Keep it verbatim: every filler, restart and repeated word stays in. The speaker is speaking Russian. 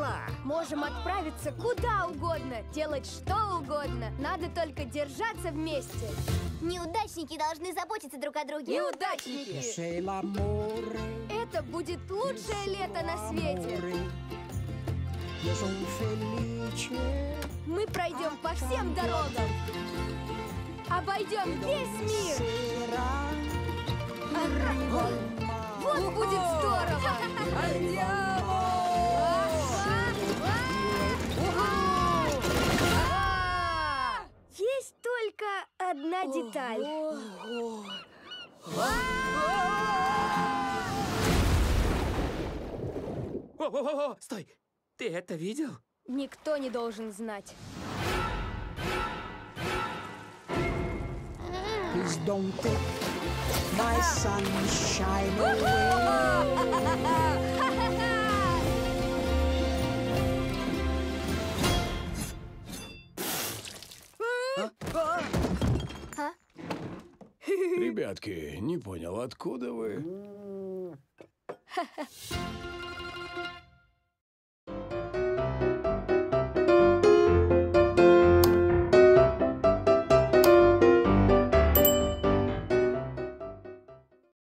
пошла! Можем отправиться куда угодно, делать что угодно. Надо только держаться вместе. Неудачники должны заботиться друг о друге. Неудачники! Это будет лучшее лето на свете. Мы пройдем по всем дорогам. Обойдем весь мир. Вот будет здорово! Есть только одна деталь. О-о-о! Стой! Ты это видел? Никто не должен знать. My sunshine away. Ребятки, не понял, откуда вы?